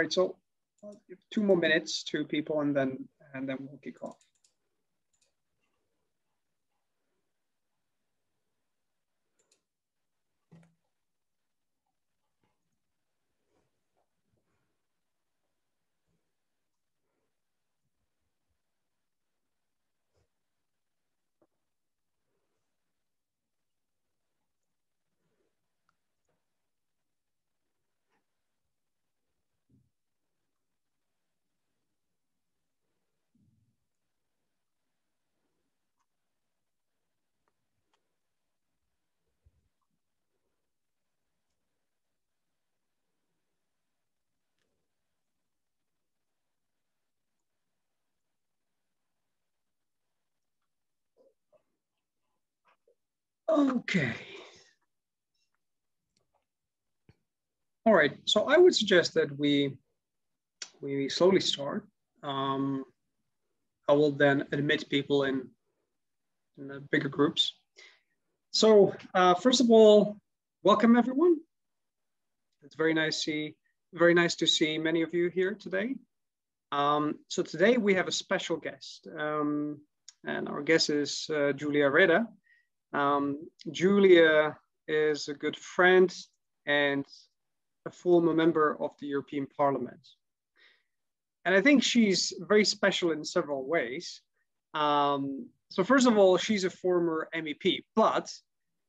right, so I'll give 2 more minutes to people and then we'll kick off. Okay. All right, so I would suggest that we slowly start. I will then admit people in the bigger groups. So first of all, welcome everyone. It's very nice to see many of you here today. So today we have a special guest, and our guest is Julia Reda. Julia is a good friend and a former member of the European Parliament. And I think she's very special in several ways. So first of all, she's a former MEP, but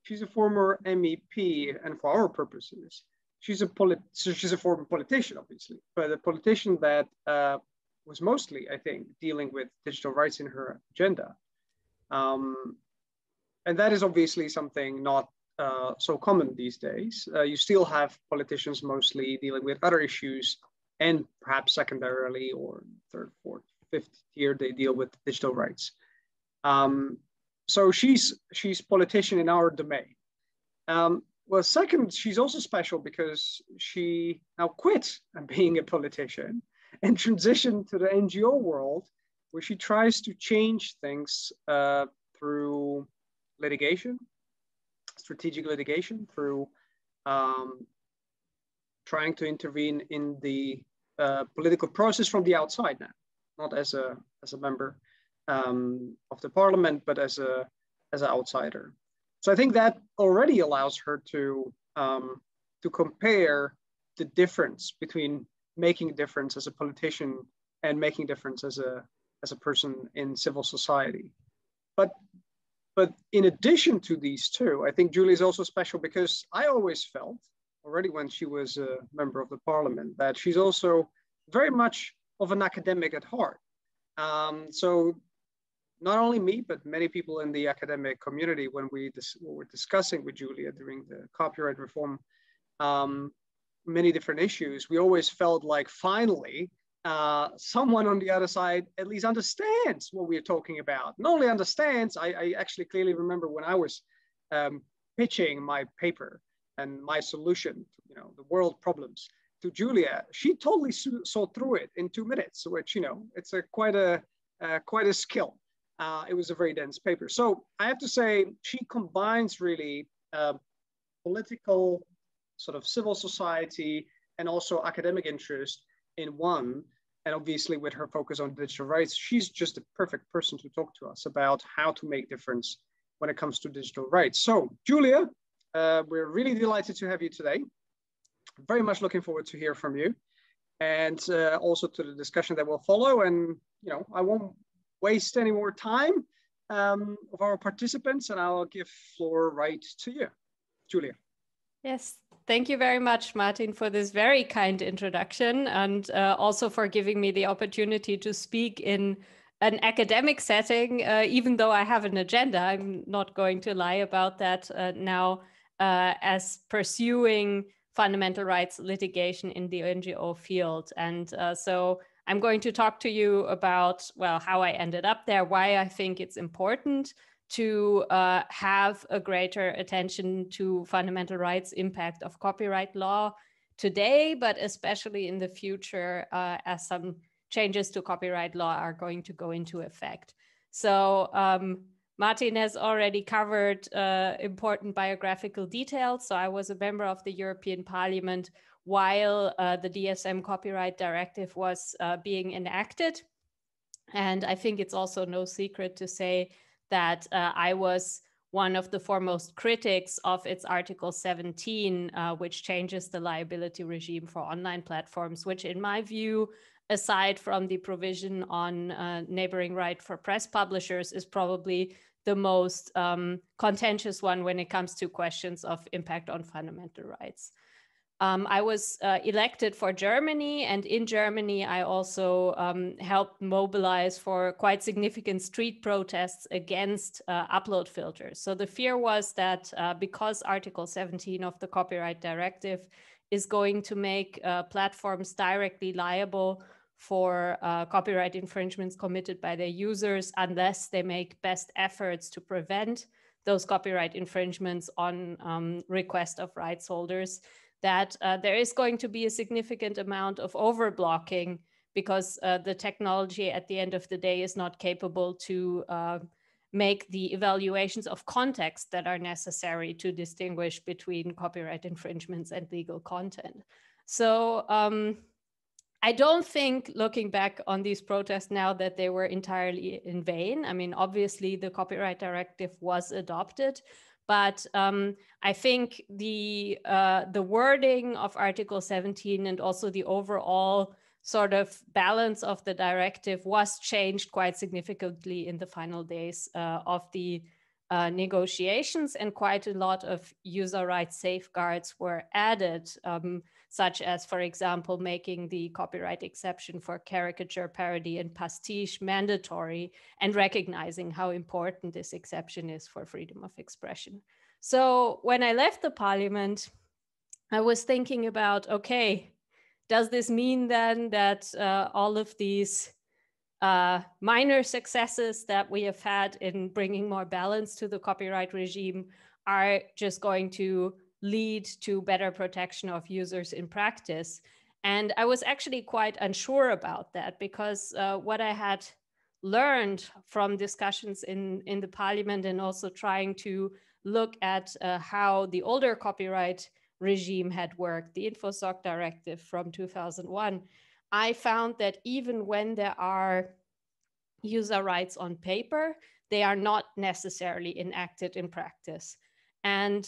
she's a former MEP, and for our purposes, she's a former politician, obviously, but a politician that was mostly, I think, dealing with digital rights in her agenda. And that is obviously something not so common these days. You still have politicians mostly dealing with other issues, and perhaps secondarily or third, fourth, fifth tier, they deal with digital rights. So she's politician in our domain. Well, second, she's also special because she now quit being a politician and transitioned to the NGO world, where she tries to change things through litigation, strategic litigation, through trying to intervene in the political process from the outside now, not as a member of the parliament, but as an outsider. So I think that already allows her to compare the difference between making a difference as a politician and making a difference as a person in civil society. But in addition to these two, I think Julia is also special because I always felt, already when she was a member of the parliament, that she's also very much of an academic at heart. So not only me, but many people in the academic community, when we were discussing with Julia during the copyright reform, many different issues, we always felt like finally, someone on the other side at least understands what we're talking about. Not only understands, I actually clearly remember when I was pitching my paper and my solution to, you know, the world problems to Julia, she totally saw through it in 2 minutes, which, you know, it's quite a skill. It was a very dense paper. So I have to say, she combines really political, sort of civil society, and also academic interest in one, and obviously with her focus on digital rights, she's just the perfect person to talk to us about how to make difference when it comes to digital rights. So Julia, we're really delighted to have you today. Very much looking forward to hear from you, and also to the discussion that will follow. And, you know, I won't waste any more time of our participants, and I'll give floor right to you, Julia. Yes, thank you very much, Martin, for this very kind introduction, and also for giving me the opportunity to speak in an academic setting, even though I have an agenda. I'm not going to lie about that now, as pursuing fundamental rights litigation in the NGO field. And so I'm going to talk to you about, well, how I ended up there, why I think it's important to have a greater attention to fundamental rights impact of copyright law today, but especially in the future, as some changes to copyright law are going to go into effect. So Martin has already covered important biographical details. So I was a member of the European Parliament while the DSM Copyright Directive was being enacted. And I think it's also no secret to say that I was one of the foremost critics of its Article 17, which changes the liability regime for online platforms, which in my view, aside from the provision on neighboring right for press publishers, is probably the most contentious one when it comes to questions of impact on fundamental rights. I was elected for Germany, and in Germany, I also helped mobilize for quite significant street protests against upload filters. So the fear was that because Article 17 of the Copyright Directive is going to make platforms directly liable for copyright infringements committed by their users, unless they make best efforts to prevent those copyright infringements on request of rights holders, that there is going to be a significant amount of overblocking because the technology at the end of the day is not capable to make the evaluations of context that are necessary to distinguish between copyright infringements and legal content. So I don't think, looking back on these protests now, that they were entirely in vain. I mean, obviously the Copyright Directive was adopted, but I think the wording of Article 17 and also the overall sort of balance of the directive was changed quite significantly in the final days of the negotiations, and quite a lot of user rights safeguards were added, such as, for example, making the copyright exception for caricature, parody, and pastiche mandatory, and recognizing how important this exception is for freedom of expression. So when I left the parliament, I was thinking about, okay, does this mean then that all of these minor successes that we have had in bringing more balance to the copyright regime are just going to lead to better protection of users in practice? And I was actually quite unsure about that, because what I had learned from discussions in the parliament, and also trying to look at how the older copyright regime had worked, the InfoSoc Directive from 2001, I found that even when there are user rights on paper, they are not necessarily enacted in practice. And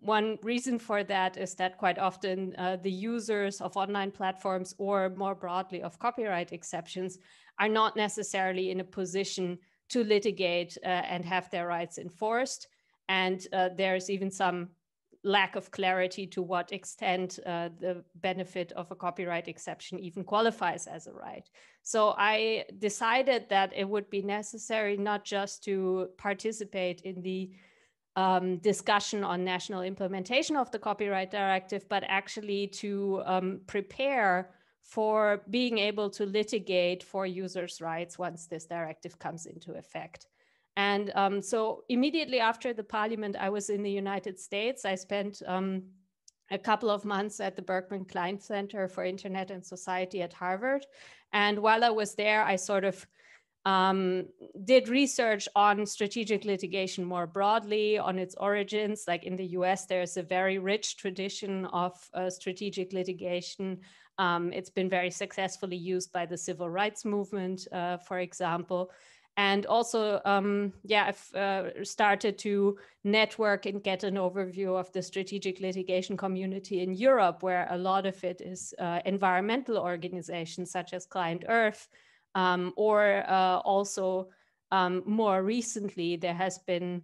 one reason for that is that quite often the users of online platforms, or more broadly of copyright exceptions, are not necessarily in a position to litigate and have their rights enforced. And there's even some lack of clarity to what extent the benefit of a copyright exception even qualifies as a right. So I decided that it would be necessary not just to participate in the discussion on national implementation of the Copyright Directive, but actually to prepare for being able to litigate for users' rights once this directive comes into effect. And so immediately after the parliament, I was in the United States. I spent a couple of months at the Berkman Klein Center for Internet and Society at Harvard. And while I was there, I sort of did research on strategic litigation more broadly, on its origins. Like in the US, there's a very rich tradition of strategic litigation. It's been very successfully used by the civil rights movement, for example. And also, yeah, I've started to network and get an overview of the strategic litigation community in Europe, where a lot of it is environmental organizations such as Client Earth, or also more recently, there has been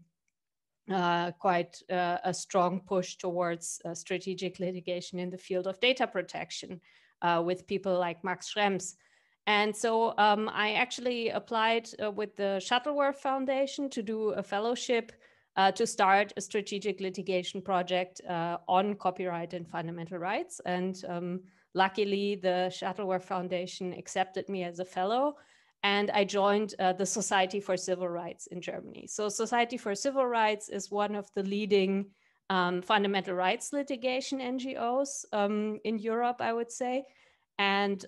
quite a strong push towards strategic litigation in the field of data protection with people like Max Schrems. And so I actually applied with the Shuttleworth Foundation to do a fellowship to start a strategic litigation project on copyright and fundamental rights. And luckily, the Shuttleworth Foundation accepted me as a fellow, and I joined the Society for Civil Rights in Germany. So Society for Civil Rights is one of the leading fundamental rights litigation NGOs in Europe, I would say. And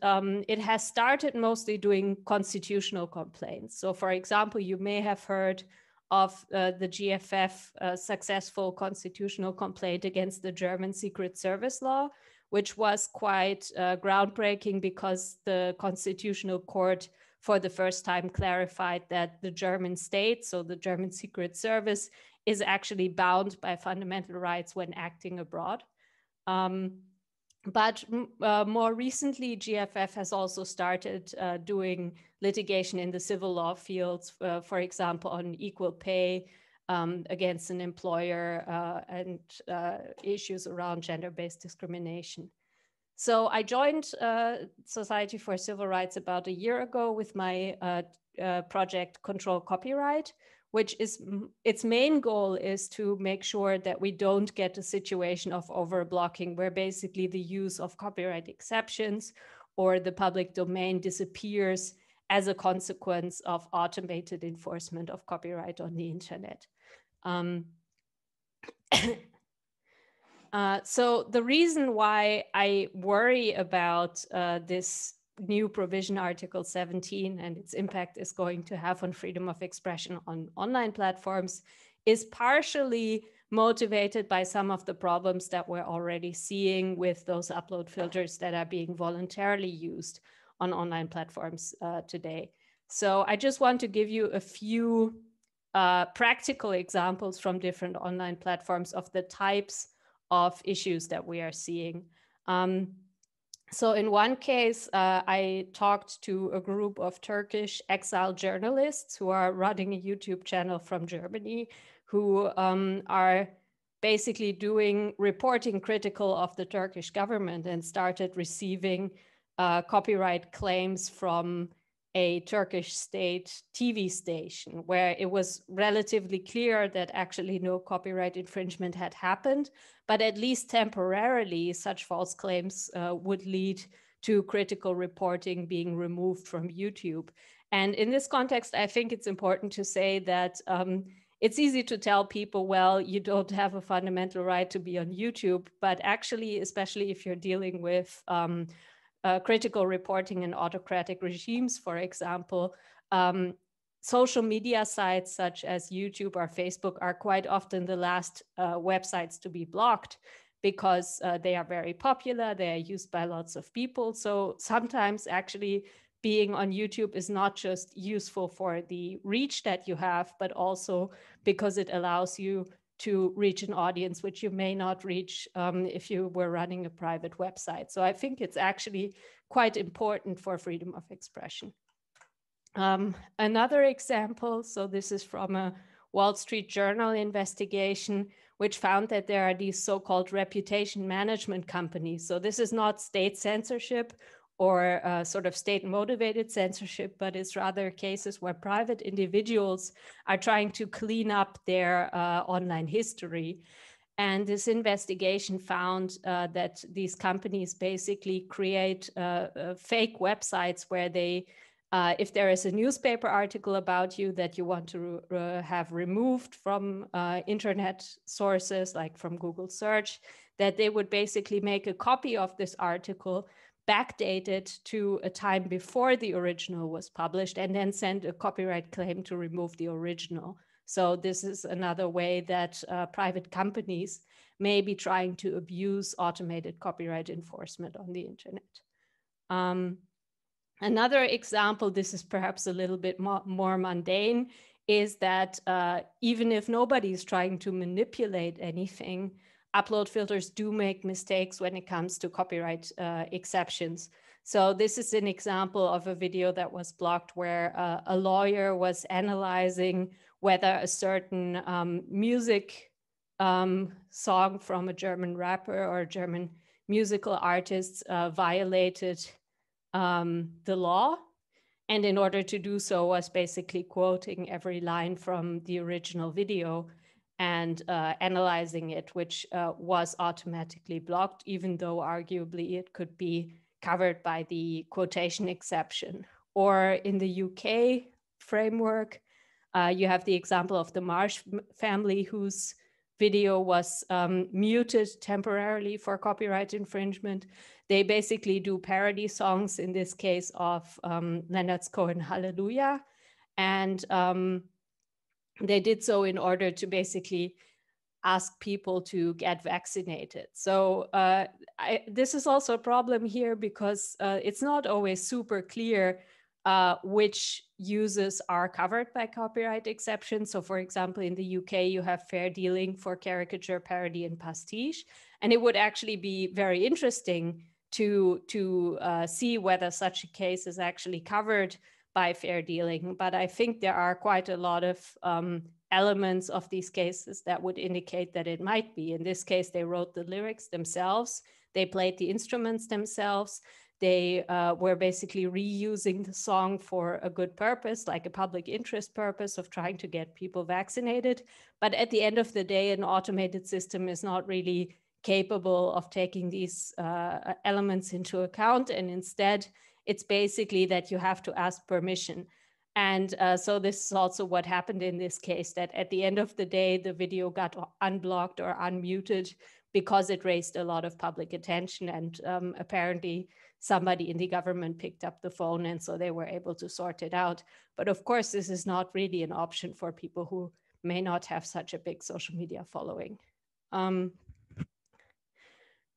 it has started mostly doing constitutional complaints. So for example, you may have heard of the GFF successful constitutional complaint against the German Secret Service law, which was quite groundbreaking because the Constitutional Court for the first time clarified that the German state, so the German Secret Service, is actually bound by fundamental rights when acting abroad. But more recently, GFF has also started doing litigation in the civil law fields, for example, on equal pay against an employer and issues around gender-based discrimination. So I joined Society for Civil Rights about a year ago with my project Control Copyright, which is its main goal is to make sure that we don't get a situation of overblocking where basically the use of copyright exceptions or the public domain disappears as a consequence of automated enforcement of copyright on the internet. So the reason why I worry about this new provision, Article 17, and its impact is going to have on freedom of expression on online platforms is partially motivated by some of the problems that we're already seeing with those upload filters that are being voluntarily used on online platforms today. So I just want to give you a few practical examples from different online platforms of the types of issues that we are seeing. So in one case, I talked to a group of Turkish exiled journalists who are running a YouTube channel from Germany, who are basically doing reporting critical of the Turkish government and started receiving copyright claims from a Turkish state TV station, where it was relatively clear that actually no copyright infringement had happened, but at least temporarily such false claims would lead to critical reporting being removed from YouTube. And in this context, I think it's important to say that it's easy to tell people, well, you don't have a fundamental right to be on YouTube, but actually, especially if you're dealing with critical reporting in autocratic regimes, for example, social media sites such as YouTube or Facebook are quite often the last websites to be blocked because they are very popular, they are used by lots of people. So sometimes actually being on YouTube is not just useful for the reach that you have, but also because it allows you to reach an audience which you may not reach if you were running a private website. So I think it's actually quite important for freedom of expression. Another example, so this is from a Wall Street Journal investigation, which found that there are these so-called reputation management companies. So this is not state censorship or sort of state-motivated censorship, but it's rather cases where private individuals are trying to clean up their online history. And this investigation found that these companies basically create fake websites where they, if there is a newspaper article about you that you want to have removed from internet sources, like from Google search, that they would basically make a copy of this article backdated to a time before the original was published and then send a copyright claim to remove the original. So this is another way that private companies may be trying to abuse automated copyright enforcement on the internet. Another example, this is perhaps a little bit more mundane, is that even if nobody's trying to manipulate anything, upload filters do make mistakes when it comes to copyright exceptions. So this is an example of a video that was blocked where a lawyer was analyzing whether a certain music song from a German rapper or a German musical artist violated the law. And in order to do so was basically quoting every line from the original video and analyzing it, which was automatically blocked, even though arguably it could be covered by the quotation exception. Or in the UK framework, you have the example of the Marsh family, whose video was muted temporarily for copyright infringement. They basically do parody songs, in this case of Leonard Cohen, Hallelujah. And they did so in order to basically ask people to get vaccinated. So this is also a problem here because it's not always super clear which uses are covered by copyright exceptions. So for example, in the UK, you have fair dealing for caricature, parody, and pastiche. And it would actually be very interesting to see whether such a case is actually covered by fair dealing. But I think there are quite a lot of elements of these cases that would indicate that it might be. In this case, they wrote the lyrics themselves, they played the instruments themselves, they were basically reusing the song for a good purpose, like a public interest purpose of trying to get people vaccinated. But at the end of the day, an automated system is not really capable of taking these elements into account, and instead it's basically that you have to ask permission. And so this is also what happened in this case, that at the end of the day, the video got unblocked or unmuted because it raised a lot of public attention. And apparently somebody in the government picked up the phone, and so they were able to sort it out. But of course, this is not really an option for people who may not have such a big social media following.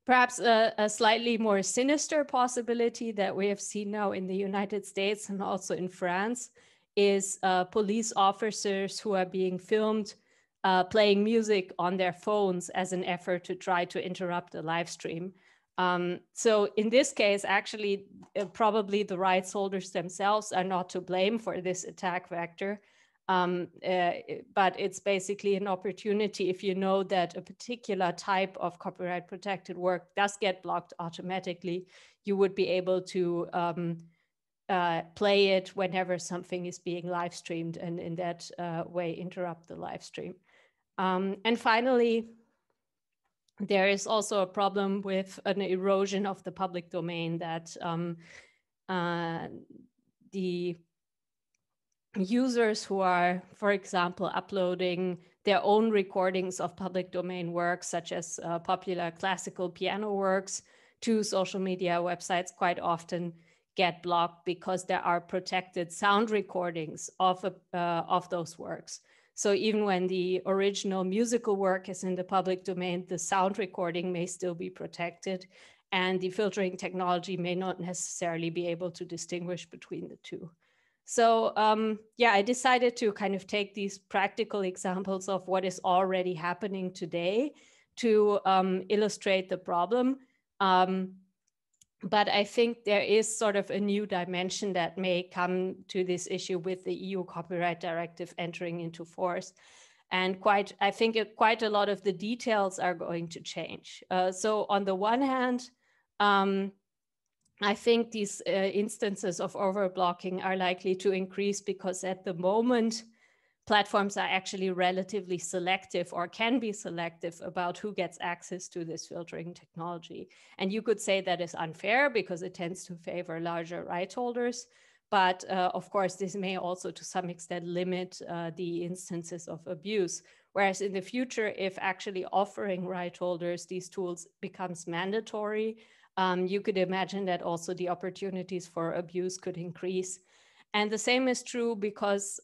Perhaps a slightly more sinister possibility that we have seen now in the United States and also in France is police officers who are being filmed playing music on their phones as an effort to try to interrupt the live stream. So in this case, actually, probably the rights holders themselves are not to blame for this attack vector. But it's basically an opportunity if you know that a particular type of copyright protected work does get blocked automatically, you would be able to play it whenever something is being live streamed and in that way interrupt the live stream. And finally, there is also a problem with an erosion of the public domain that the users who are, for example, uploading their own recordings of public domain works, such as popular classical piano works, to social media websites quite often get blocked because there are protected sound recordings of those works. So even when the original musical work is in the public domain, the sound recording may still be protected, and the filtering technology may not necessarily be able to distinguish between the two. So yeah, I decided to kind of take these practical examples of what is already happening today to illustrate the problem. But I think there is sort of a new dimension that may come to this issue with the EU Copyright Directive entering into force. And I think quite a lot of the details are going to change. So on the one hand, I think these instances of overblocking are likely to increase because at the moment, platforms are actually relatively selective or can be selective about who gets access to this filtering technology. And you could say that is unfair because it tends to favor larger right holders. But of course, this may also to some extent limit the instances of abuse. Whereas in the future, if actually offering right holders these tools becomes mandatory, you could imagine that also the opportunities for abuse could increase. And the same is true because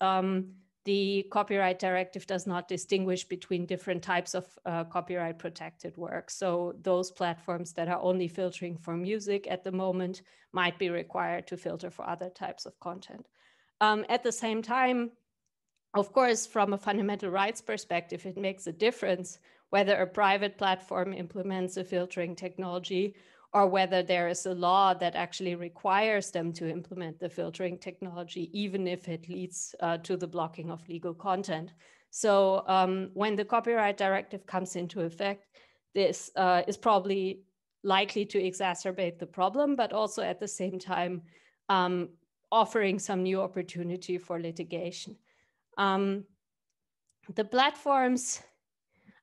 the Copyright Directive does not distinguish between different types of copyright protected work. So those platforms that are only filtering for music at the moment might be required to filter for other types of content. At the same time, of course, from a fundamental rights perspective, it makes a difference whether a private platform implements a filtering technology or whether there is a law that actually requires them to implement the filtering technology, even if it leads to the blocking of legal content. So when the Copyright Directive comes into effect, this is probably likely to exacerbate the problem, but also at the same time, offering some new opportunity for litigation. The platforms,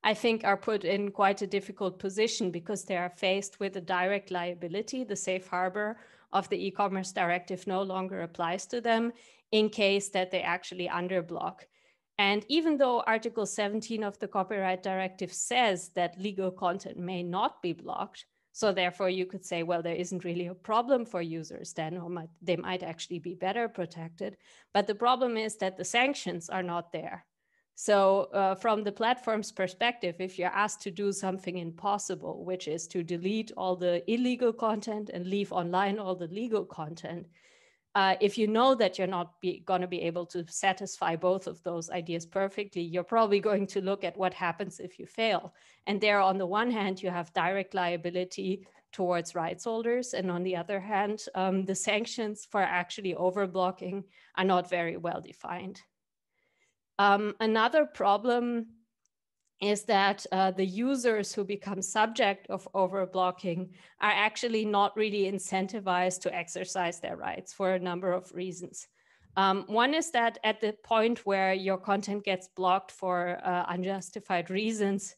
I think, are put in quite a difficult position because they are faced with a direct liability. The safe harbor of the e-commerce directive no longer applies to them in case that they actually underblock. And even though Article 17 of the Copyright Directive says that legal content may not be blocked, so therefore you could say, well, there isn't really a problem for users then, or they might actually be better protected. But the problem is that the sanctions are not there. So from the platform's perspective, if you're asked to do something impossible, which is to delete all the illegal content and leave online all the legal content, if you know that you're not going to be able to satisfy both of those ideas perfectly, you're probably going to look at what happens if you fail. And there, on the one hand, you have direct liability towards rights holders. And on the other hand, the sanctions for actually overblocking are not very well defined. Another problem is that the users who become subject of overblocking are actually not really incentivized to exercise their rights for a number of reasons. One is that at the point where your content gets blocked for unjustified reasons,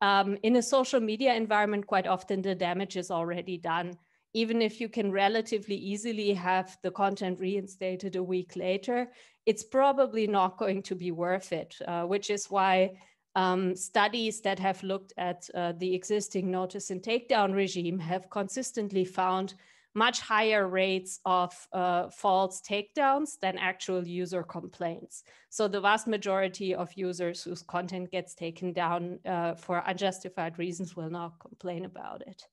in a social media environment, quite often the damage is already done. Even if you can relatively easily have the content reinstated a week later, it's probably not going to be worth it, which is why studies that have looked at the existing notice and takedown regime have consistently found much higher rates of false takedowns than actual user complaints. So the vast majority of users whose content gets taken down for unjustified reasons will not complain about it.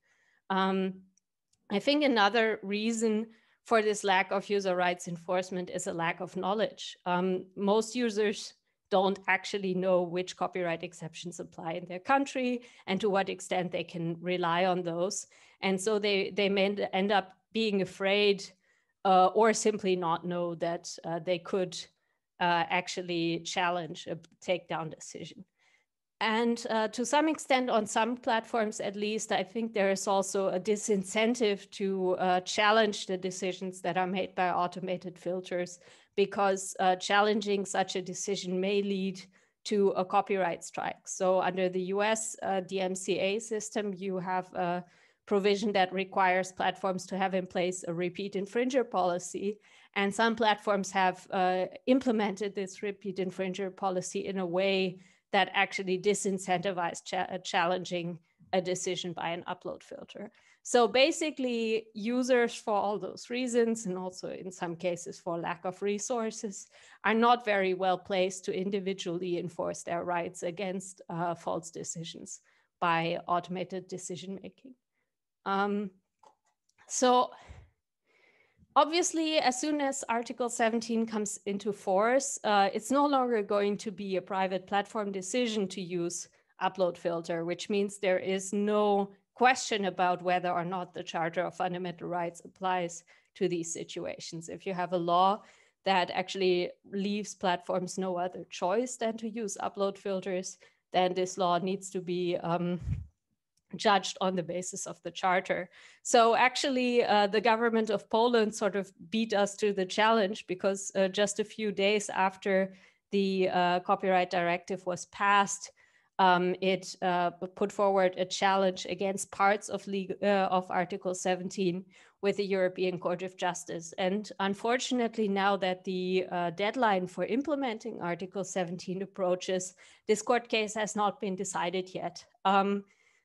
I think another reason for this lack of user rights enforcement is a lack of knowledge. Most users don't actually know which copyright exceptions apply in their country and to what extent they can rely on those. And so they may end up being afraid or simply not know that they could actually challenge a takedown decision. And to some extent, on some platforms at least, I think there is also a disincentive to challenge the decisions that are made by automated filters, because challenging such a decision may lead to a copyright strike. So under the US DMCA system, you have a provision that requires platforms to have in place a repeat infringer policy. And some platforms have implemented this repeat infringer policy in a way that actually disincentivized challenging a decision by an upload filter. So basically, users, for all those reasons, and also in some cases for lack of resources, are not very well placed to individually enforce their rights against false decisions by automated decision-making. So obviously, as soon as Article 17 comes into force, it's no longer going to be a private platform decision to use upload filter, which means there is no question about whether or not the Charter of Fundamental Rights applies to these situations. If you have a law that actually leaves platforms no other choice than to use upload filters, then this law needs to be judged on the basis of the Charter. So actually, the government of Poland sort of beat us to the challenge, because just a few days after the Copyright Directive was passed, it put forward a challenge against parts of Article 17 with the European Court of Justice. And unfortunately, now that the deadline for implementing Article 17 approaches, this court case has not been decided yet.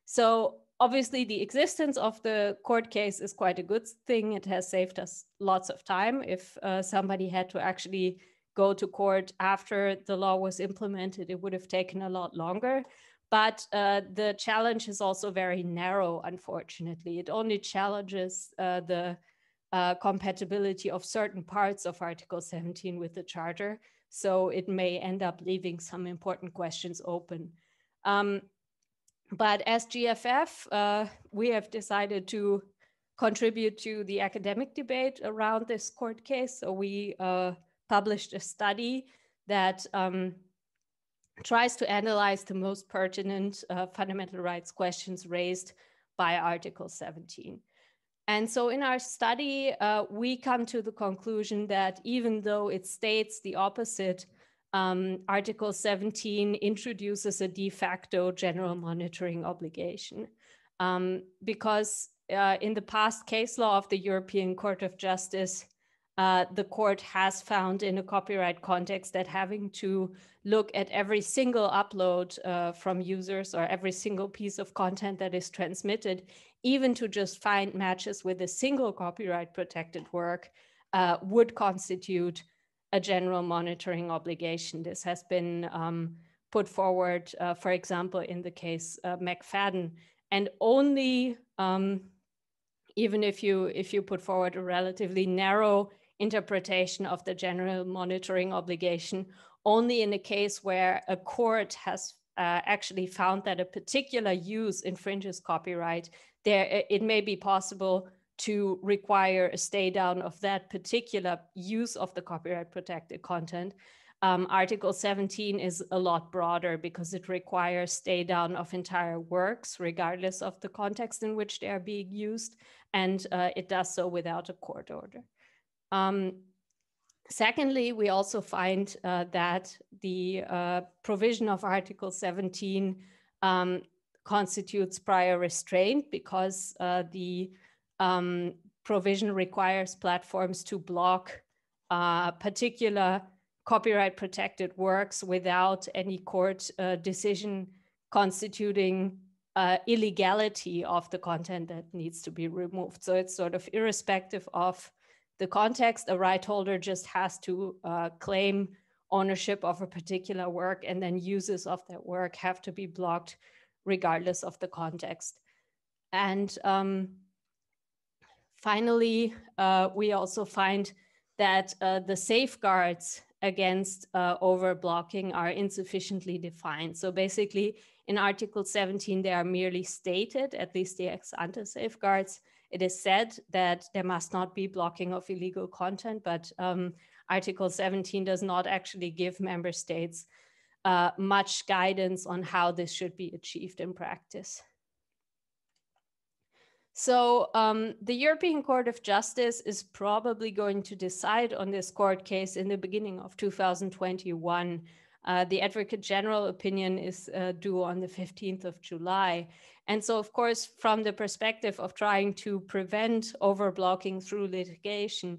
So obviously, the existence of the court case is quite a good thing. It has saved us lots of time. If somebody had to actually go to court after the law was implemented, it would have taken a lot longer. But the challenge is also very narrow, unfortunately. It only challenges the compatibility of certain parts of Article 17 with the Charter. So it may end up leaving some important questions open. But as GFF, we have decided to contribute to the academic debate around this court case. So we published a study that tries to analyze the most pertinent fundamental rights questions raised by Article 17. And so in our study, we come to the conclusion that even though it states the opposite, Article 17 introduces a de facto general monitoring obligation, because in the past case law of the European Court of Justice, the court has found in a copyright context that having to look at every single upload from users or every single piece of content that is transmitted, even to just find matches with a single copyright protected work, would constitute a general monitoring obligation. This has been put forward, for example, in the case McFadden, and only even if you put forward a relatively narrow interpretation of the general monitoring obligation, only in a case where a court has actually found that a particular use infringes copyright, there it may be possible to require a stay down of that particular use of the copyright protected content. Article 17 is a lot broader because it requires stay down of entire works, regardless of the context in which they are being used, and it does so without a court order. Secondly, we also find that the provision of Article 17 constitutes prior restraint because the provision requires platforms to block particular copyright protected works without any court decision constituting illegality of the content that needs to be removed. So it's sort of irrespective of the context, a right holder just has to claim ownership of a particular work, and then uses of that work have to be blocked regardless of the context. And finally, we also find that the safeguards against overblocking are insufficiently defined. So basically in Article 17, they are merely stated, at least the ex ante safeguards. It is said that there must not be blocking of illegal content, but Article 17 does not actually give member states much guidance on how this should be achieved in practice. So the European Court of Justice is probably going to decide on this court case in the beginning of 2021. The Advocate General opinion is due on the 15th of July. And so, of course, from the perspective of trying to prevent overblocking through litigation,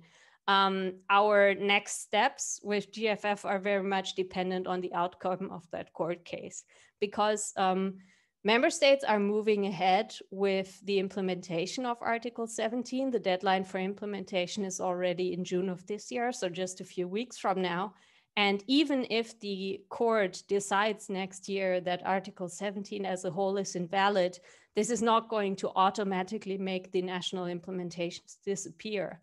our next steps with GFF are very much dependent on the outcome of that court case, because member states are moving ahead with the implementation of Article 17. The deadline for implementation is already in June of this year, so just a few weeks from now. And even if the court decides next year that Article 17 as a whole is invalid, this is not going to automatically make the national implementations disappear.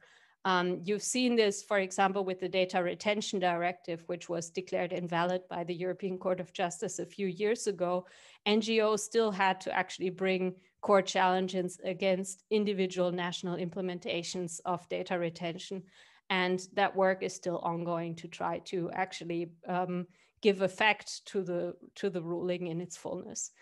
You've seen this, for example, with the data retention directive, which was declared invalid by the European Court of Justice a few years ago. NGOs still had to actually bring court challenges against individual national implementations of data retention. And that work is still ongoing to try to actually give effect to the ruling in its fullness.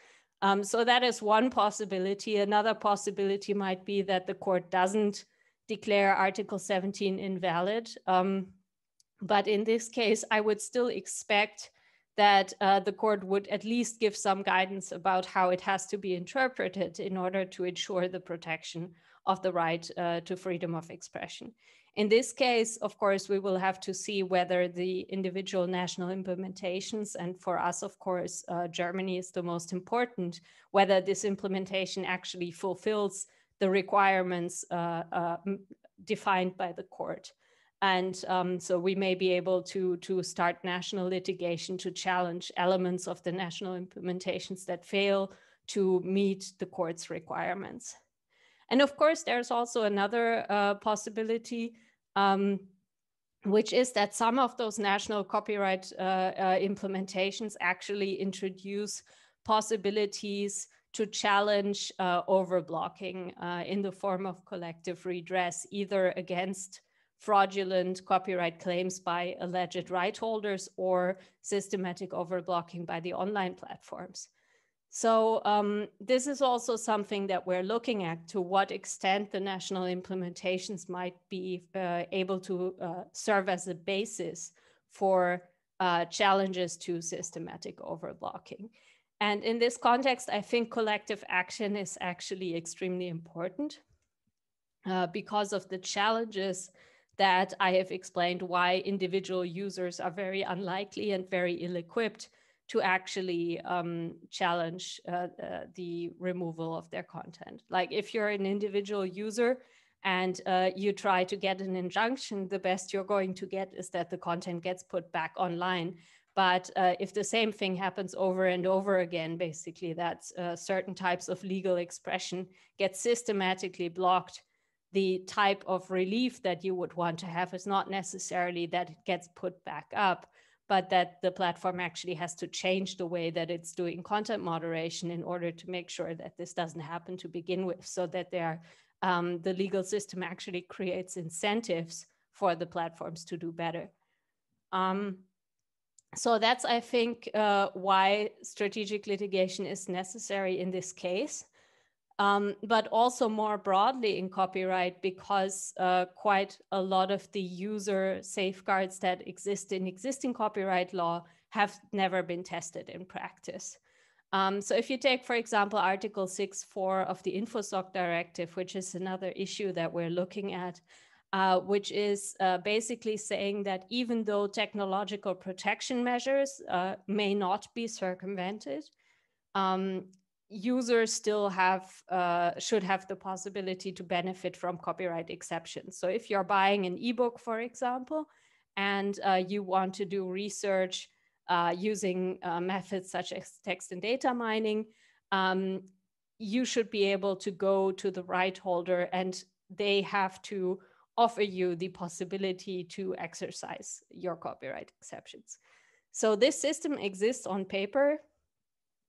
So that is one possibility. Another possibility might be that the court doesn't declare Article 17 invalid. But in this case, I would still expect that the court would at least give some guidance about how it has to be interpreted in order to ensure the protection of the right to freedom of expression. In this case, of course, we will have to see whether the individual national implementations, and for us, of course, Germany is the most important, whether this implementation actually fulfills the requirements defined by the court. And so we may be able to start national litigation to challenge elements of the national implementations that fail to meet the court's requirements. And of course, there's also another possibility, which is that some of those national copyright implementations actually introduce possibilities to challenge overblocking in the form of collective redress, either against fraudulent copyright claims by alleged right holders or systematic overblocking by the online platforms. So this is also something that we're looking at, to what extent the national implementations might be able to serve as a basis for challenges to systematic overblocking. And in this context, I think collective action is actually extremely important because of the challenges that I have explained, why individual users are very unlikely and very ill-equipped to actually challenge the removal of their content. Like if you're an individual user and you try to get an injunction, the best you're going to get is that the content gets put back online. But if the same thing happens over and over again, basically that's certain types of legal expression get systematically blocked, the type of relief that you would want to have is not necessarily that it gets put back up, but that the platform actually has to change the way that it's doing content moderation in order to make sure that this doesn't happen to begin with, so that there, the legal system actually creates incentives for the platforms to do better. So that's, I think, why strategic litigation is necessary in this case, but also more broadly in copyright, because quite a lot of the user safeguards that exist in existing copyright law have never been tested in practice. So if you take, for example, Article 6.4 of the InfoSoc Directive, which is another issue that we're looking at, which is basically saying that even though technological protection measures may not be circumvented, users still have, should have the possibility to benefit from copyright exceptions. So if you're buying an ebook, for example, and you want to do research using methods such as text and data mining, you should be able to go to the right holder and they have to offer you the possibility to exercise your copyright exceptions. So this system exists on paper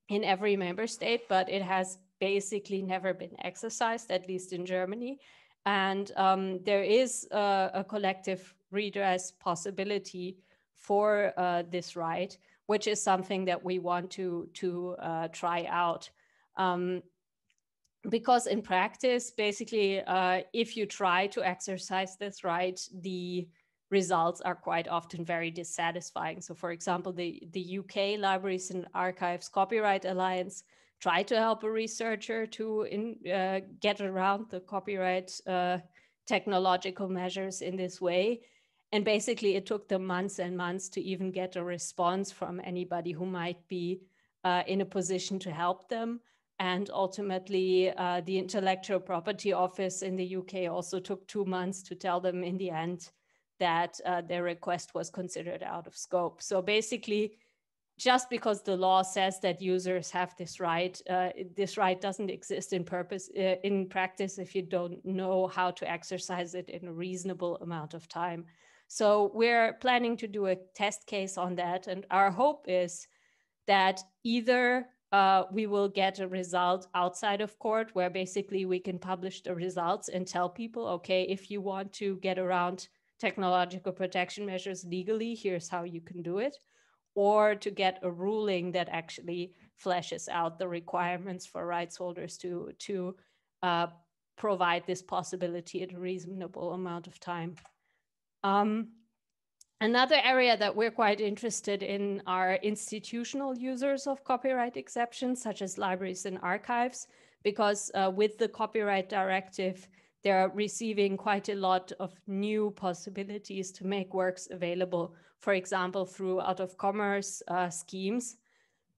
in every member state, but it has basically never been exercised, at least in Germany. And there is a collective redress possibility for this right, which is something that we want to try out. Because in practice, basically, if you try to exercise this right, the results are quite often very dissatisfying. So for example, the UK Libraries and Archives Copyright Alliance tried to help a researcher to get around the copyright technological measures in this way. And basically it took them months and months to even get a response from anybody who might be in a position to help them. And ultimately, the Intellectual Property Office in the UK also took 2 months to tell them in the end that their request was considered out of scope. So basically, just because the law says that users have this right doesn't exist in practice if you don't know how to exercise it in a reasonable amount of time. So we're planning to do a test case on that. And our hope is that either we will get a result outside of court where basically we can publish the results and tell people, okay, if you want to get around technological protection measures legally, here's how you can do it, or to get a ruling that actually fleshes out the requirements for rights holders to provide this possibility at a reasonable amount of time. Another area that we're quite interested in are institutional users of copyright exceptions, such as libraries and archives, because with the Copyright Directive, they're receiving quite a lot of new possibilities to make works available, for example, through out-of-commerce schemes.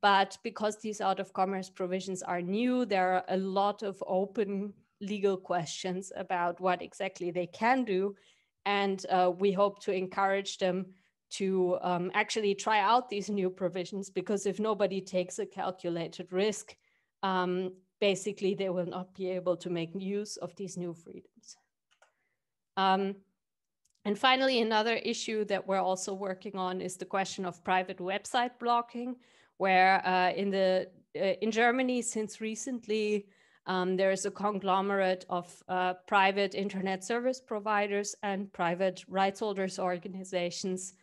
But because these out-of-commerce provisions are new, there are a lot of open legal questions about what exactly they can do. And we hope to encourage them to actually try out these new provisions, because if nobody takes a calculated risk, basically they will not be able to make use of these new freedoms. And finally, another issue that we're also working on is the question of private website blocking, where in Germany since recently, there is a conglomerate of private internet service providers and private rights holders organizations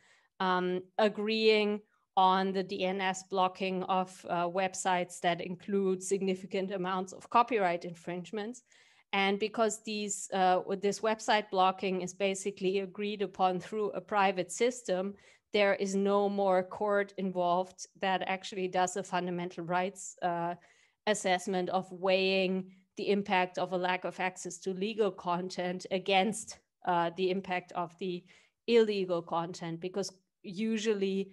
agreeing on the DNS blocking of websites that include significant amounts of copyright infringements. And because this website blocking is basically agreed upon through a private system, there is no more court involved that actually does a fundamental rights assessment of weighing the impact of a lack of access to legal content against the impact of the illegal content, because usually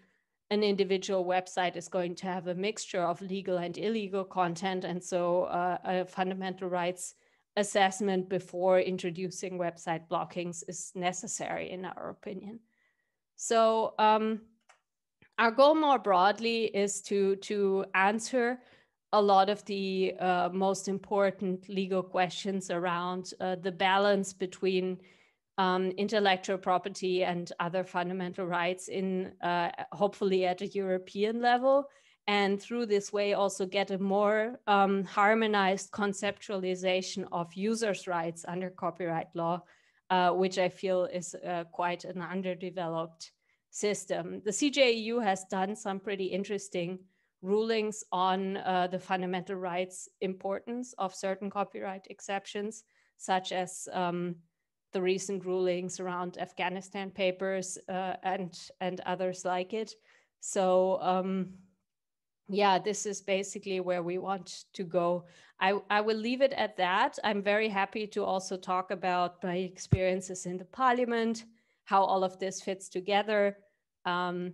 an individual website is going to have a mixture of legal and illegal content. And so a fundamental rights assessment before introducing website blockings is necessary, in our opinion. So our goal more broadly is to answer a lot of the most important legal questions around the balance between intellectual property and other fundamental rights in hopefully at a European level. And through this way also get a more harmonized conceptualization of users' rights under copyright law, which I feel is quite an underdeveloped system. The CJEU has done some pretty interesting rulings on the fundamental rights importance of certain copyright exceptions, such as the recent rulings around Afghanistan papers and others like it. So, yeah, this is basically where we want to go. I will leave it at that. I'm very happy to also talk about my experiences in the parliament, how all of this fits together. And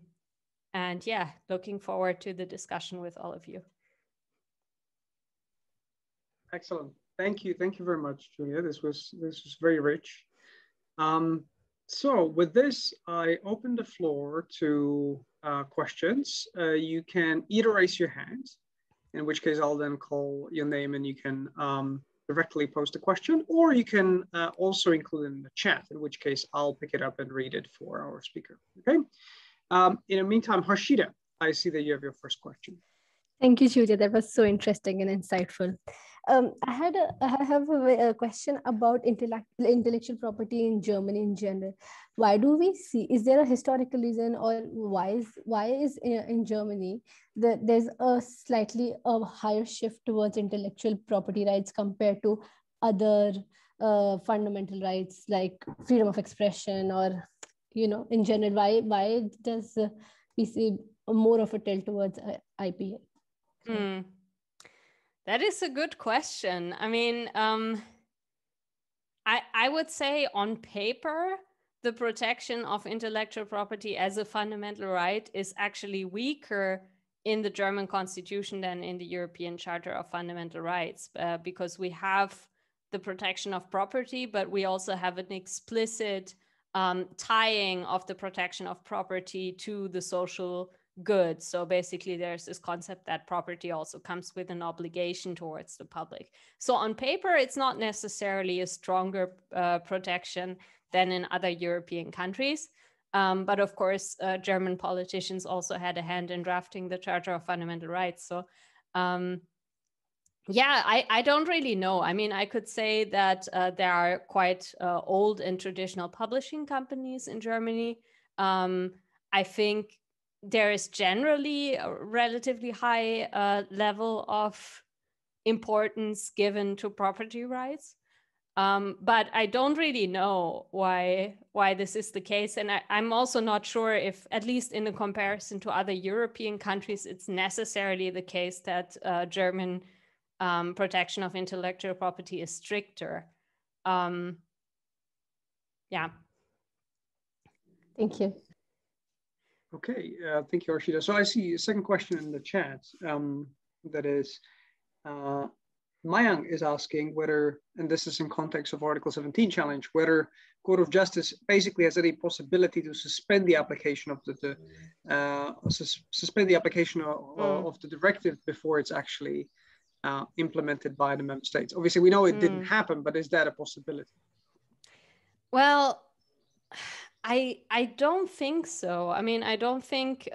yeah, looking forward to the discussion with all of you. Excellent. Thank you. Thank you very much, Julia. This was very rich. So with this, I open the floor to questions. You can either raise your hand, in which case I'll then call your name and you can directly post a question, or you can also include it in the chat, in which case I'll pick it up and read it for our speaker, okay? In the meantime, Harshita, I see that you have your first question. Thank you, Julia. That was so interesting and insightful. I have a question about intellectual property in Germany in general. Why do we see, is there a historical reason, or why is in Germany there's a slightly higher shift towards intellectual property rights compared to other fundamental rights like freedom of expression, or, you know, in general, why does we see more of a tilt towards IP? Mm. That is a good question. I mean, I would say on paper, the protection of intellectual property as a fundamental right is actually weaker in the German Constitution than in the European Charter of Fundamental Rights, because we have the protection of property, but we also have an explicit tying of the protection of property to the social good. So basically there's this concept that property also comes with an obligation towards the public. So on paper, it's not necessarily a stronger protection than in other European countries. But of course, German politicians also had a hand in drafting the Charter of Fundamental Rights. So yeah, I don't really know. I mean, I could say that there are quite old and traditional publishing companies in Germany. I think there is generally a relatively high level of importance given to property rights. But I don't really know why this is the case. And I'm also not sure if, at least in the comparison to other European countries, it's necessarily the case that German protection of intellectual property is stricter. Yeah. Thank you. Okay, thank you, Harshita. So I see a second question in the chat. That is, Mayang is asking whether, and this is in context of Article 17 challenge, whether Court of Justice basically has any possibility to suspend the application of the application of the directive before it's actually implemented by the member states. Obviously, we know it didn't happen, but is that a possibility? Well, I don't think so. I mean, I don't think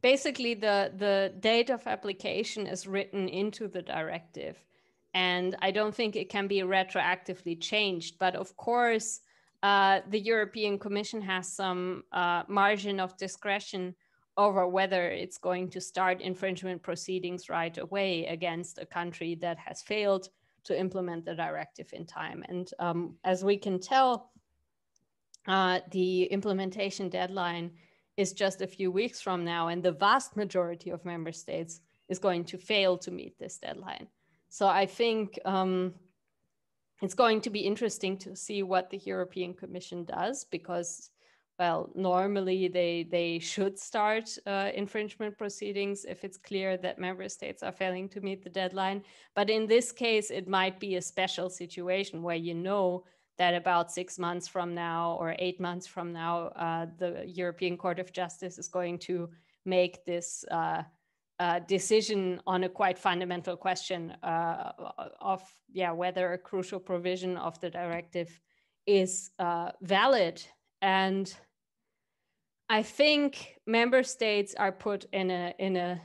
basically the date of application is written into the directive, and I don't think it can be retroactively changed. But of course, the European Commission has some margin of discretion over whether it's going to start infringement proceedings right away against a country that has failed to implement the directive in time. And as we can tell, the implementation deadline is just a few weeks from now, and the vast majority of member states is going to fail to meet this deadline. So I think it's going to be interesting to see what the European Commission does, because well, normally they should start infringement proceedings if it's clear that member states are failing to meet the deadline. But in this case, it might be a special situation where you know that about 6 months from now or 8 months from now, the European Court of Justice is going to make this decision on a quite fundamental question of whether a crucial provision of the directive is valid. And I think member states are put in a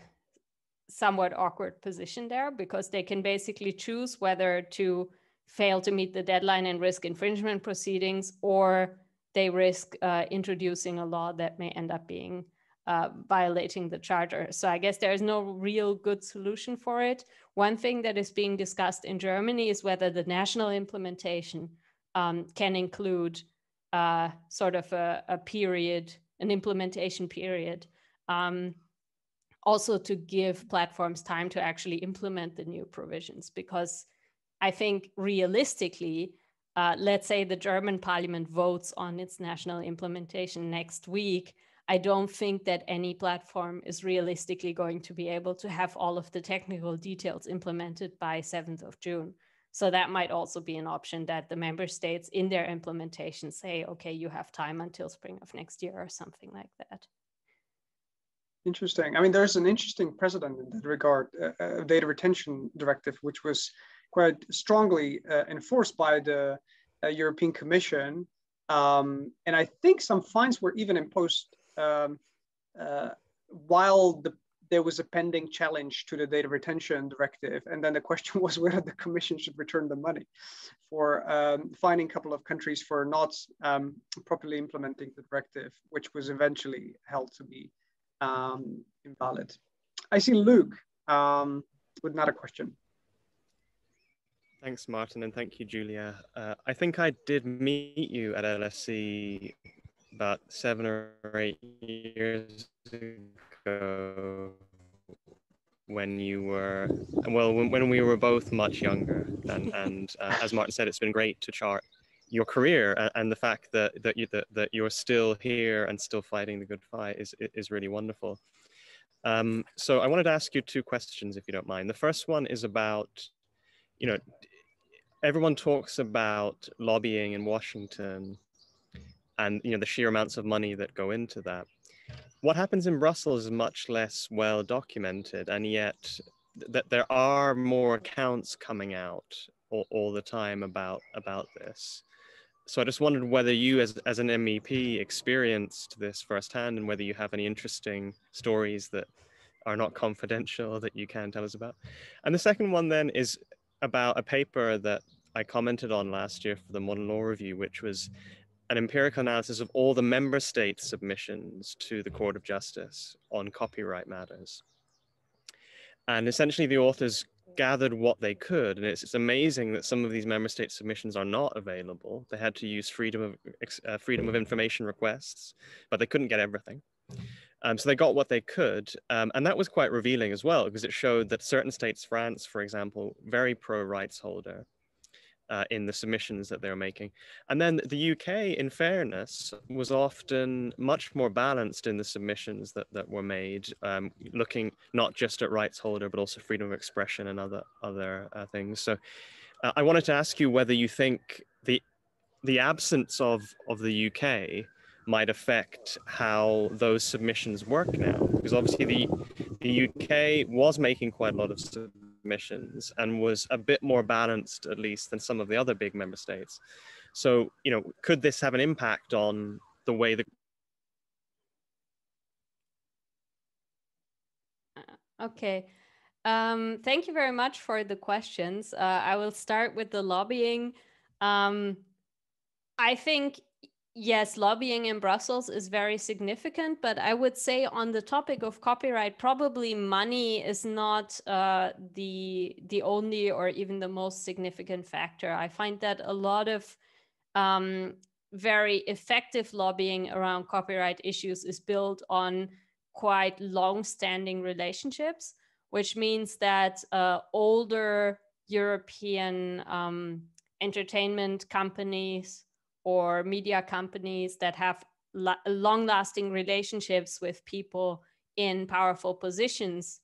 somewhat awkward position there, because they can basically choose whether to fail to meet the deadline and risk infringement proceedings, or they risk introducing a law that may end up being violating the Charter. So I guess there is no real good solution for it. One thing that is being discussed in Germany is whether the national implementation can include sort of a period, an implementation period, also to give platforms time to actually implement the new provisions. Because I think realistically, let's say the German parliament votes on its national implementation next week, I don't think that any platform is realistically going to be able to have all of the technical details implemented by 7th of June. So that might also be an option, that the member states in their implementation say, okay, you have time until spring of next year or something like that. Interesting. I mean, there's an interesting precedent in that regard, a data retention directive, which was quite strongly enforced by the European Commission. And I think some fines were even imposed while there was a pending challenge to the data retention directive. And then the question was whether the Commission should return the money for fining a couple of countries for not properly implementing the directive, which was eventually held to be invalid. I see Luke with another question. Thanks, Martin, and thank you, Julia. I think I did meet you at LSC about 7 or 8 years ago, when you were, well, when we were both much younger. And as Martin said, it's been great to chart your career, and the fact that you're still here and still fighting the good fight is really wonderful. So I wanted to ask you 2 questions, if you don't mind. The first one is about, you know, everyone talks about lobbying in Washington, and you know, the sheer amounts of money that go into that. What happens in Brussels is much less well documented, and yet that there are more accounts coming out all the time about this. So I just wondered whether you as an MEP experienced this firsthand, and whether you have any interesting stories that are not confidential that you can tell us about. And the second one then is about a paper that I commented on last year for the Modern Law Review, which was an empirical analysis of all the member state submissions to the Court of Justice on copyright matters. And essentially the authors gathered what they could. And it's amazing that some of these member state submissions are not available. They had to use freedom of information requests, but they couldn't get everything. So they got what they could. And that was quite revealing as well, because it showed that certain states, France, for example, very pro rights holder, in the submissions that they're making. And then the UK, in fairness, was often much more balanced in the submissions that were made, looking not just at rights holder, but also freedom of expression and other things. So I wanted to ask you whether you think the absence of the UK might affect how those submissions work now, because obviously the UK was making quite a lot of submissions and was a bit more balanced, at least, than some of the other big member states. So, you know, could this have an impact on the way the... Okay. Thank you very much for the questions. I will start with the lobbying. I think, yes, lobbying in Brussels is very significant, but I would say on the topic of copyright, probably money is not the only or even the most significant factor. I find that a lot of very effective lobbying around copyright issues is built on quite long-standing relationships, which means that older European entertainment companies or media companies that have long-lasting relationships with people in powerful positions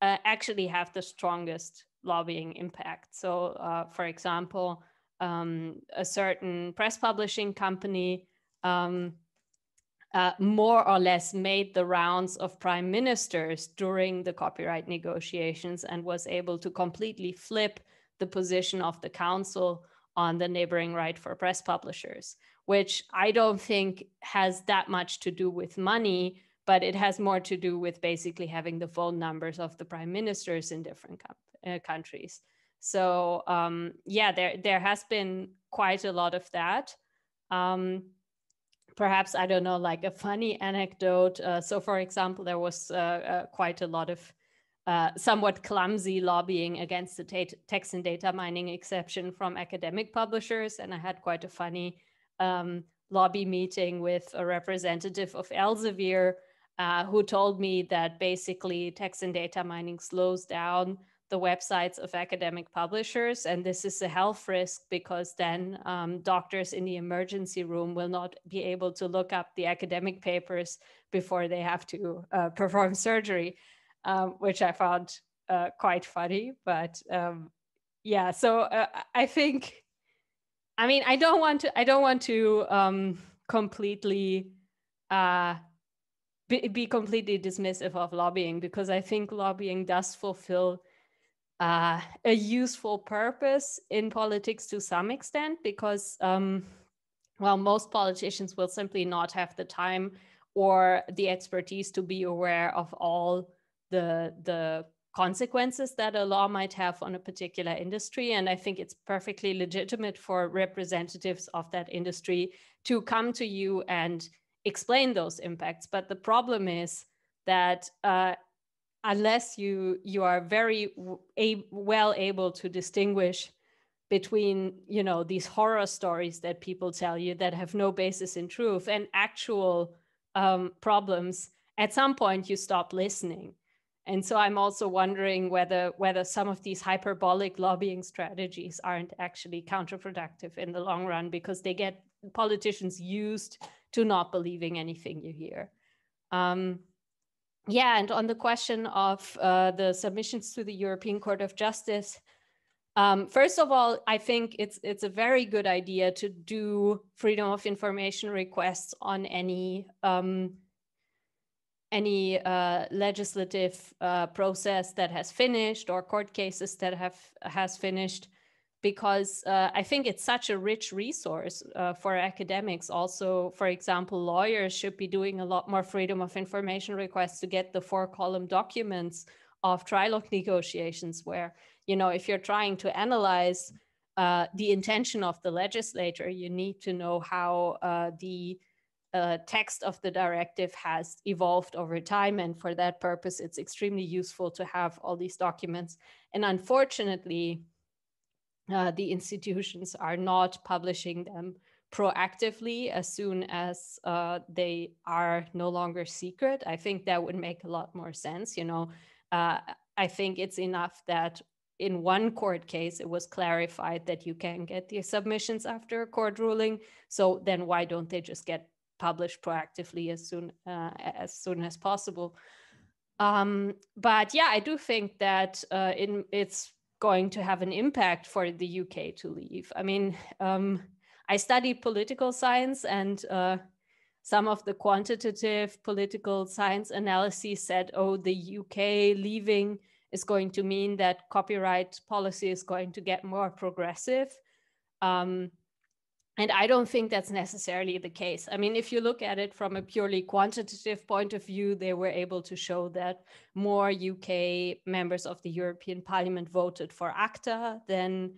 actually have the strongest lobbying impact. So for example, a certain press publishing company more or less made the rounds of prime ministers during the copyright negotiations and was able to completely flip the position of the council on the neighboring right for press publishers, which I don't think has that much to do with money, but it has more to do with basically having the phone numbers of the prime ministers in different countries. So yeah, there has been quite a lot of that. Perhaps, I don't know, like a funny anecdote. So for example, there was quite a lot of somewhat clumsy lobbying against the text and data mining exception from academic publishers. And I had quite a funny lobby meeting with a representative of Elsevier who told me that basically text and data mining slows down the websites of academic publishers. And this is a health risk because then doctors in the emergency room will not be able to look up the academic papers before they have to perform surgery, which I found quite funny. But yeah, so I think, I mean, I don't want to completely be completely dismissive of lobbying, because I think lobbying does fulfill a useful purpose in politics to some extent, because well, most politicians will simply not have the time or the expertise to be aware of all the consequences that a law might have on a particular industry. And I think it's perfectly legitimate for representatives of that industry to come to you and explain those impacts. But the problem is that unless you are very well able to distinguish between, you know, these horror stories that people tell you that have no basis in truth and actual problems, at some point you stop listening. And so I'm also wondering whether some of these hyperbolic lobbying strategies aren't actually counterproductive in the long run, because they get politicians used to not believing anything you hear. Yeah, and on the question of the submissions to the European Court of Justice, first of all, I think it's a very good idea to do freedom of information requests on any legislative process that has finished or court cases that has finished, because I think it's such a rich resource for academics. Also, for example, lawyers should be doing a lot more freedom of information requests to get the 4-column documents of trilogue negotiations where, you know, if you're trying to analyze the intention of the legislator, you need to know how the text of the directive has evolved over time. And for that purpose, it's extremely useful to have all these documents. And unfortunately, the institutions are not publishing them proactively as soon as they are no longer secret. I think that would make a lot more sense. You know, I think it's enough that in one court case, it was clarified that you can get the submissions after a court ruling. So then why don't they just get published proactively as soon as possible? But yeah, I do think that it's going to have an impact for the UK to leave. I mean, I studied political science, and some of the quantitative political science analyses said, oh, the UK leaving is going to mean that copyright policy is going to get more progressive. And I don't think that's necessarily the case. I mean, if you look at it from a purely quantitative point of view, they were able to show that more UK members of the European Parliament voted for ACTA than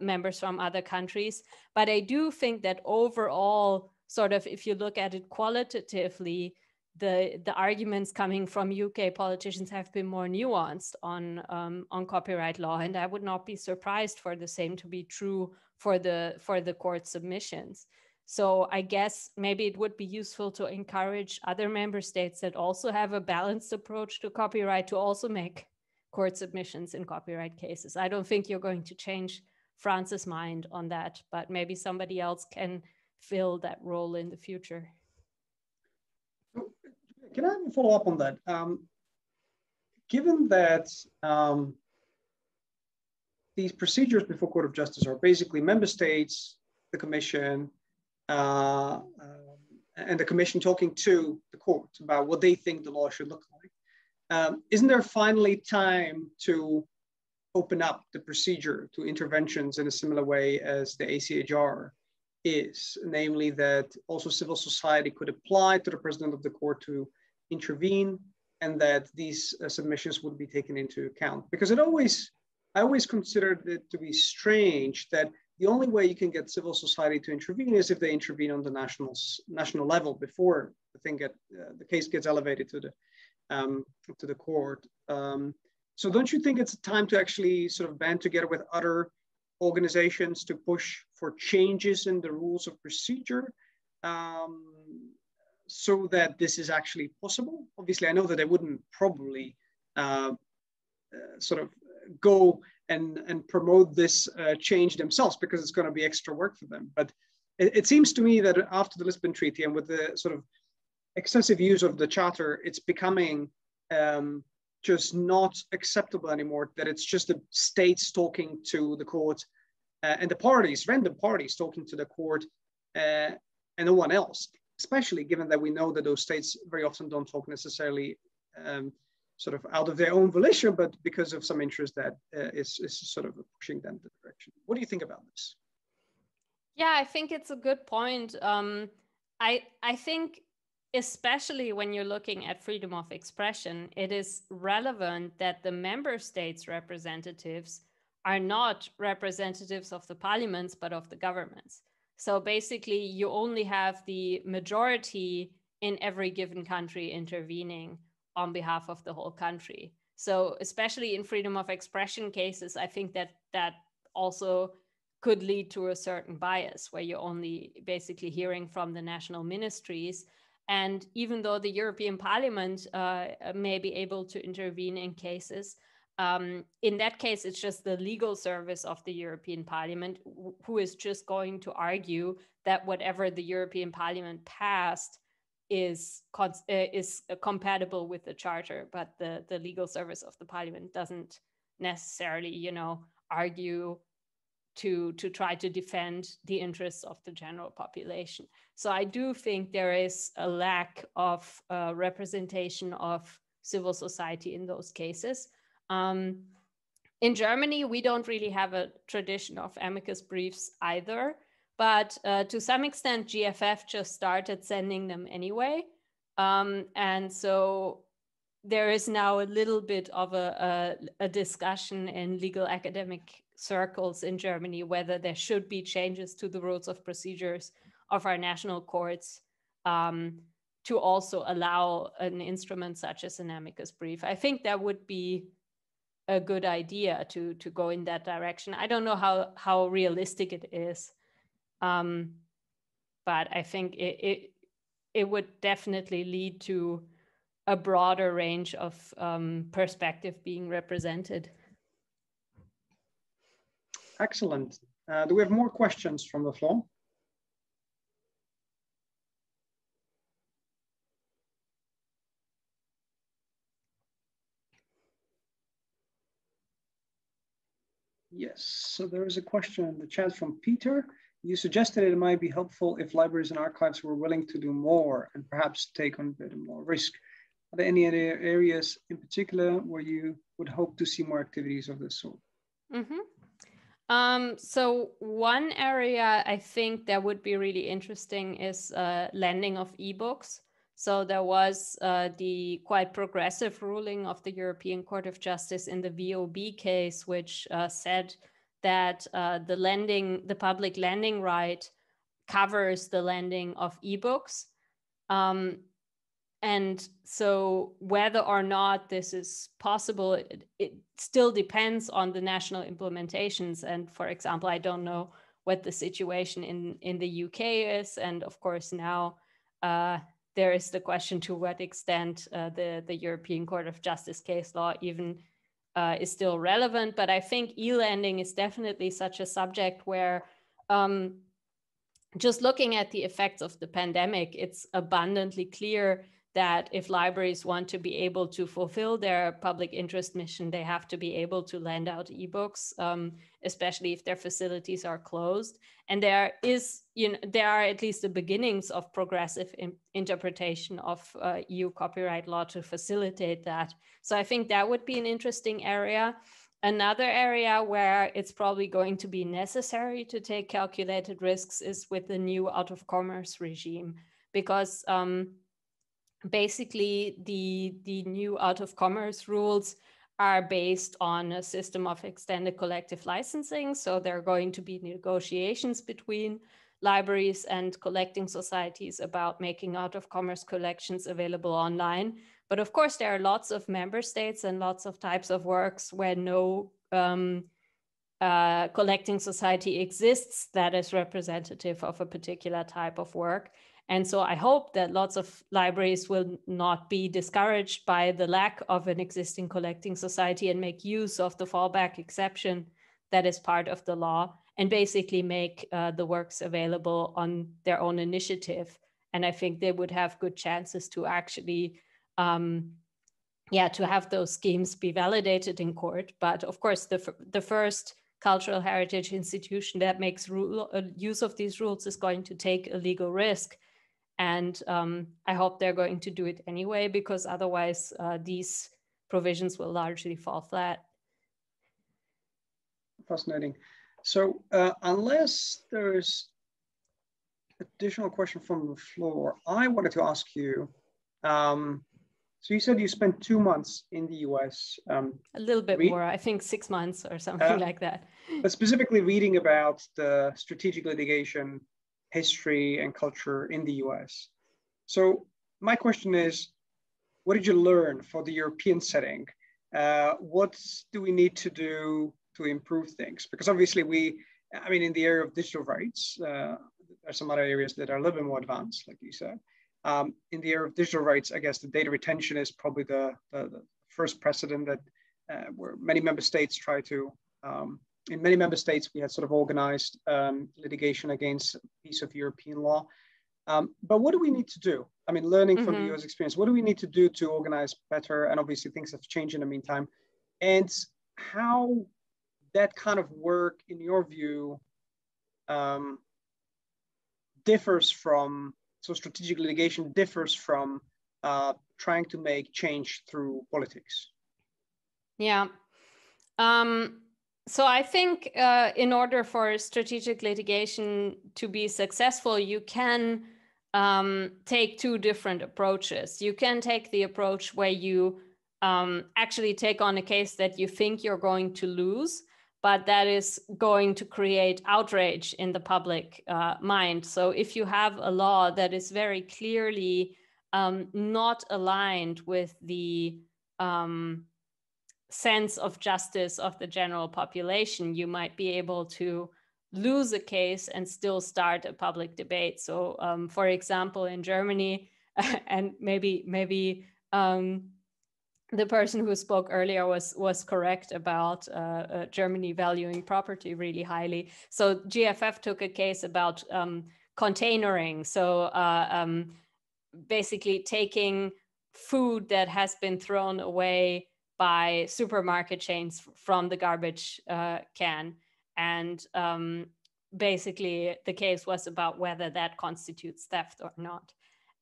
members from other countries. But I do think that overall, sort of, if you look at it qualitatively, the arguments coming from UK politicians have been more nuanced on copyright law. And I would not be surprised for the same to be true for the court submissions. So I guess maybe it would be useful to encourage other member states that also have a balanced approach to copyright to also make court submissions in copyright cases. I don't think you're going to change France's mind on that, but maybe somebody else can fill that role in the future. Can I follow up on that? Given that these procedures before Court of Justice are basically member states, the commission, and the commission talking to the court about what they think the law should look like, isn't there finally time to open up the procedure to interventions in a similar way as the ACHR is, namely that also civil society could apply to the president of the court to intervene, and that these submissions would be taken into account? Because I always considered it to be strange that the only way you can get civil society to intervene is if they intervene on the national level before the case gets elevated to the court. So don't you think it's time to actually sort of band together with other organizations to push for changes in the rules of procedure so that this is actually possible? Obviously, I know that they wouldn't probably sort of go and promote this change themselves because it's going to be extra work for them. But it seems to me that after the Lisbon Treaty and with the sort of excessive use of the Charter, it's becoming just not acceptable anymore, that it's just the states talking to the court and the parties, random parties talking to the court and no one else, especially given that we know that those states very often don't talk necessarily sort of out of their own volition, but because of some interest that is sort of pushing them the direction. What do you think about this? Yeah, I think it's a good point. I think especially when you're looking at freedom of expression, it is relevant that the member states' representatives are not representatives of the parliaments, but of the governments. So basically, you only have the majority in every given country intervening on behalf of the whole country. So especially in freedom of expression cases, I think that that also could lead to a certain bias where you're only basically hearing from the national ministries. And even though the European Parliament may be able to intervene in cases, in that case, it's just the legal service of the European Parliament who is just going to argue that whatever the European Parliament passed is compatible with the Charter, but the legal service of the Parliament doesn't necessarily, you know, argue to try to defend the interests of the general population. So I do think there is a lack of representation of civil society in those cases. In Germany, we don't really have a tradition of amicus briefs either, but to some extent, GFF just started sending them anyway. And so there is now a little bit of a discussion in legal academic circles in Germany whether there should be changes to the rules of procedures of our national courts to also allow an instrument such as an amicus brief. I think that would be a good idea to go in that direction. I don't know how realistic it is, but I think it would definitely lead to a broader range of perspective being represented. Excellent. Do we have more questions from the floor? Yes, so there is a question in the chat from Peter. You suggested it might be helpful if libraries and archives were willing to do more and perhaps take on a bit more risk. Are there any other areas in particular where you would hope to see more activities of this sort? Mm-hmm. So one area I think that would be really interesting is lending of ebooks. So there was the quite progressive ruling of the European Court of Justice in the VOB case, which said that the public lending right covers the lending of ebooks. And so whether or not this is possible, it still depends on the national implementations. And for example, I don't know what the situation in the UK is. And of course, now there is the question to what extent the European Court of Justice case law even is still relevant. But I think e-lending is definitely such a subject where just looking at the effects of the pandemic, it's abundantly clear that if libraries want to be able to fulfill their public interest mission, they have to be able to lend out ebooks, especially if their facilities are closed. And there is, there are at least the beginnings of progressive interpretation of EU copyright law to facilitate that. So I think that would be an interesting area. Another area where it's probably going to be necessary to take calculated risks is with the new out-of-commerce regime, because basically the new out-of-commerce rules are based on a system of extended collective licensing. So there are going to be negotiations between libraries and collecting societies about making out-of-commerce collections available online. But of course, there are lots of member states and lots of types of works where no collecting society exists that is representative of a particular type of work. And so I hope that lots of libraries will not be discouraged by the lack of an existing collecting society and make use of the fallback exception that is part of the law and basically make the works available on their own initiative. And I think they would have good chances to actually, to have those schemes be validated in court. But of course, the first cultural heritage institution that makes use of these rules is going to take a legal risk. And I hope they're going to do it anyway, because otherwise these provisions will largely fall flat. Fascinating. So unless there is additional question from the floor, I wanted to ask you, so you said you spent 2 months in the US. A little bit more, I think 6 months or something like that. But specifically reading about the strategic litigation history and culture in the US. So my question is, what did you learn for the European setting? What do we need to do to improve things? Because obviously in the area of digital rights, there are some other areas that are a little bit more advanced, like you said. In the area of digital rights, I guess the data retention is probably the first precedent that where many member states try to, in many member states, we had sort of organized litigation against a piece of European law. But what do we need to do? I mean, learning from the US experience, what do we need to do to organize better? And obviously things have changed in the meantime. And how that kind of work, in your view, strategic litigation differs from trying to make change through politics? Yeah. So I think in order for strategic litigation to be successful, you can take two different approaches. You can take the approach where you actually take on a case that you think you're going to lose, but that is going to create outrage in the public mind. So if you have a law that is very clearly not aligned with the sense of justice of the general population, you might be able to lose a case and still start a public debate. So for example, in Germany, and maybe the person who spoke earlier was correct about Germany valuing property really highly. So GFF took a case about containering. So basically taking food that has been thrown away by supermarket chains from the garbage can. And basically the case was about whether that constitutes theft or not.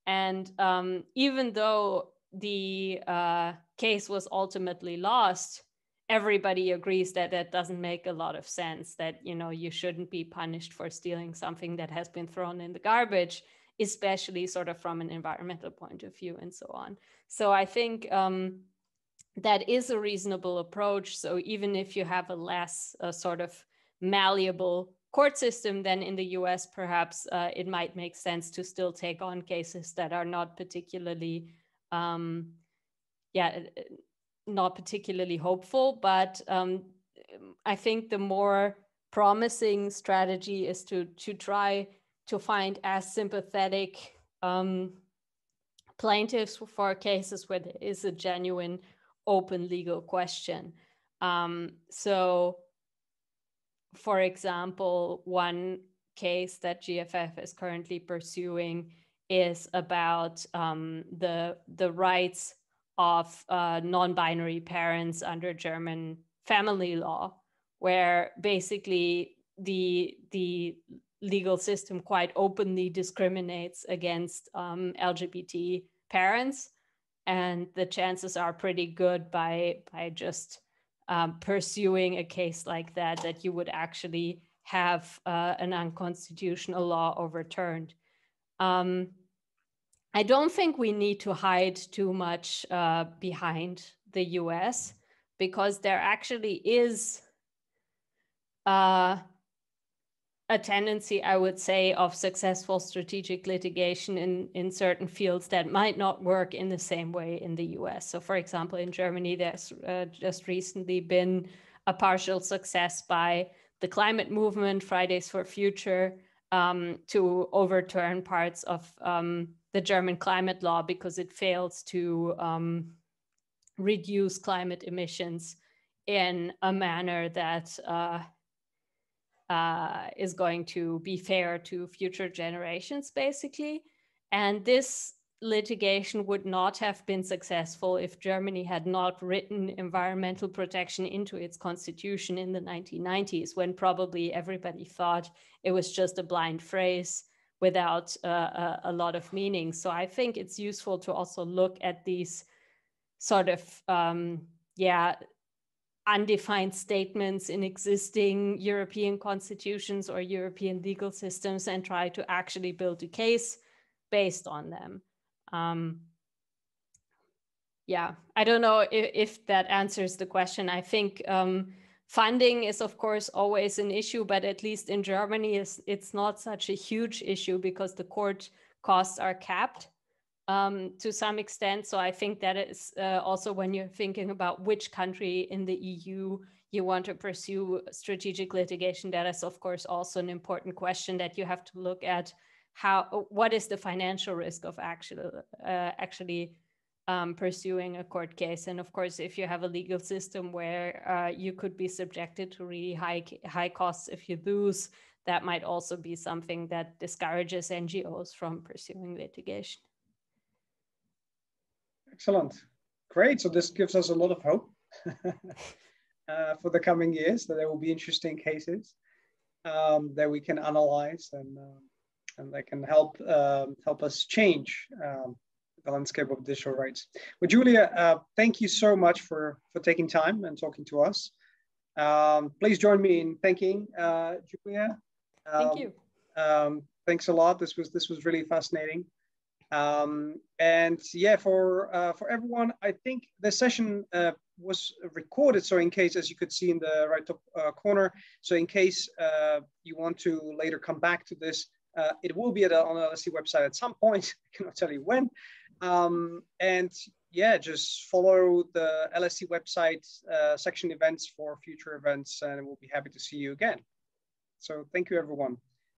And even though the case was ultimately lost, everybody agrees that that doesn't make a lot of sense, that you shouldn't be punished for stealing something that has been thrown in the garbage, especially sort of from an environmental point of view and so on. So I think that is a reasonable approach. So even if you have a less sort of malleable court system than in the US, perhaps it might make sense to still take on cases that are not particularly not particularly hopeful, but I think the more promising strategy is to try to find as sympathetic plaintiffs for cases where there is a genuine open legal question. So, for example, one case that GFF is currently pursuing is about the rights of non-binary parents under German family law, where basically the legal system quite openly discriminates against LGBT parents, and the chances are pretty good by just pursuing a case like that, that you would actually have an unconstitutional law overturned. I don't think we need to hide too much behind the US, because there actually is a tendency, I would say, of successful strategic litigation in certain fields that might not work in the same way in the US. So for example, in Germany, there's just recently been a partial success by the climate movement, Fridays for Future, to overturn parts of the German climate law because it fails to reduce climate emissions in a manner that is going to be fair to future generations, basically. And this litigation would not have been successful if Germany had not written environmental protection into its constitution in the 1990s, when probably everybody thought it was just a blind phrase without a lot of meaning. So I think it's useful to also look at these sort of, undefined statements in existing European constitutions or European legal systems and try to actually build a case based on them. I don't know if that answers the question. I think funding is, of course, always an issue, but at least in Germany, it's not such a huge issue because the court costs are capped to some extent. So I think that is also when you're thinking about which country in the EU you want to pursue strategic litigation, that is of course also an important question that you have to look at. What is the financial risk of actually pursuing a court case? And of course, if you have a legal system where you could be subjected to really high costs if you lose, that might also be something that discourages NGOs from pursuing litigation. Excellent. Great. So this gives us a lot of hope for the coming years, that there will be interesting cases that we can analyze and they can help us change the landscape of digital rights. Well, Julia, thank you so much for taking time and talking to us. Please join me in thanking Julia. Thank you. Thanks a lot. This was really fascinating. And yeah, for everyone, I think the session was recorded. So in case, as you could see in the right top corner, so in case you want to later come back to this, it will be on the LSC website at some point. I cannot tell you when. And yeah, just follow the LSC website section events for future events, and we'll be happy to see you again. So thank you, everyone.